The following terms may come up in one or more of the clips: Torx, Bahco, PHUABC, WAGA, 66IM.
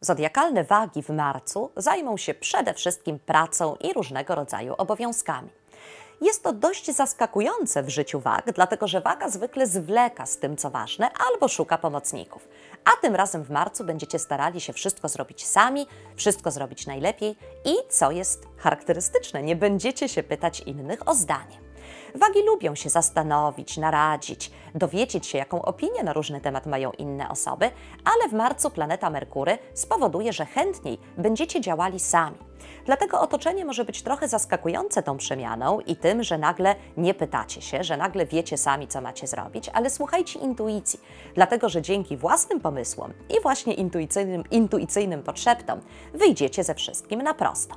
Zodiakalne wagi w marcu zajmą się przede wszystkim pracą i różnego rodzaju obowiązkami. Jest to dość zaskakujące w życiu wag, dlatego że waga zwykle zwleka z tym, co ważne, albo szuka pomocników. A tym razem w marcu będziecie starali się wszystko zrobić sami, wszystko zrobić najlepiej i, co jest charakterystyczne, nie będziecie się pytać innych o zdanie. Wagi lubią się zastanowić, naradzić, dowiedzieć się, jaką opinię na różny temat mają inne osoby, ale w marcu planeta Merkury spowoduje, że chętniej będziecie działali sami. Dlatego otoczenie może być trochę zaskakujące tą przemianą i tym, że nagle nie pytacie się, że nagle wiecie sami, co macie zrobić, ale słuchajcie intuicji, dlatego że dzięki własnym pomysłom i właśnie intuicyjnym podszeptom wyjdziecie ze wszystkim na prosto.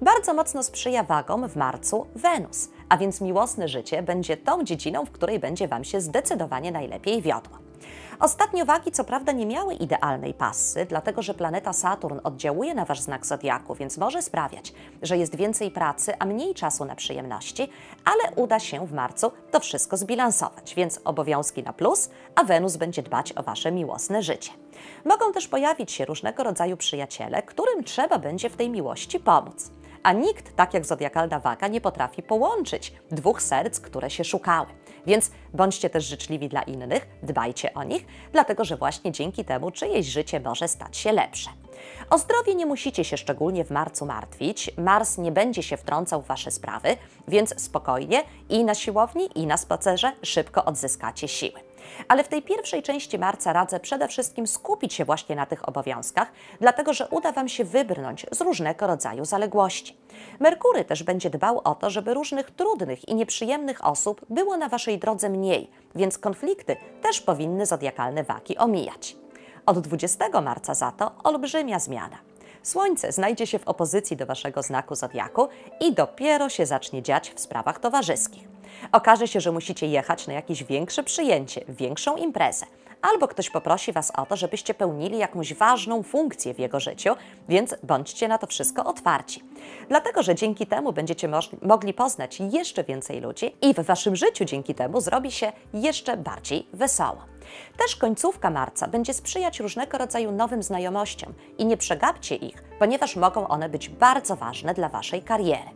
Bardzo mocno sprzyja wagom w marcu Wenus, a więc miłosne życie będzie tą dziedziną, w której będzie Wam się zdecydowanie najlepiej wiodło. Ostatnio wagi co prawda nie miały idealnej passy, dlatego że planeta Saturn oddziałuje na Wasz znak zodiaku, więc może sprawiać, że jest więcej pracy, a mniej czasu na przyjemności, ale uda się w marcu to wszystko zbilansować, więc obowiązki na plus, a Wenus będzie dbać o Wasze miłosne życie. Mogą też pojawić się różnego rodzaju przyjaciele, którym trzeba będzie w tej miłości pomóc. A nikt, tak jak zodiakalna waga, nie potrafi połączyć dwóch serc, które się szukały. Więc bądźcie też życzliwi dla innych, dbajcie o nich, dlatego że właśnie dzięki temu czyjeś życie może stać się lepsze. O zdrowie nie musicie się szczególnie w marcu martwić, Mars nie będzie się wtrącał w Wasze sprawy, więc spokojnie i na siłowni, i na spacerze szybko odzyskacie siły. Ale w tej pierwszej części marca radzę przede wszystkim skupić się właśnie na tych obowiązkach, dlatego że uda Wam się wybrnąć z różnego rodzaju zaległości. Merkury też będzie dbał o to, żeby różnych trudnych i nieprzyjemnych osób było na Waszej drodze mniej, więc konflikty też powinny zodiakalne wagi omijać. Od 20 marca za to olbrzymia zmiana. Słońce znajdzie się w opozycji do Waszego znaku zodiaku i dopiero się zacznie dziać w sprawach towarzyskich. Okaże się, że musicie jechać na jakieś większe przyjęcie, większą imprezę, albo ktoś poprosi Was o to, żebyście pełnili jakąś ważną funkcję w jego życiu, więc bądźcie na to wszystko otwarci. Dlatego, że dzięki temu będziecie mogli poznać jeszcze więcej ludzi i w Waszym życiu dzięki temu zrobi się jeszcze bardziej wesoło. Też końcówka marca będzie sprzyjać różnego rodzaju nowym znajomościom i nie przegapcie ich, ponieważ mogą one być bardzo ważne dla Waszej kariery.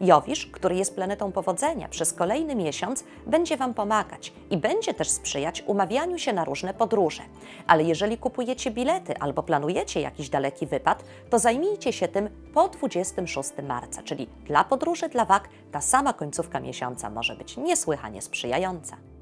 Jowisz, który jest planetą powodzenia, przez kolejny miesiąc będzie Wam pomagać i będzie też sprzyjać umawianiu się na różne podróże. Ale jeżeli kupujecie bilety albo planujecie jakiś daleki wypad, to zajmijcie się tym po 26 marca, czyli dla podróży, dla wag ta sama końcówka miesiąca może być niesłychanie sprzyjająca.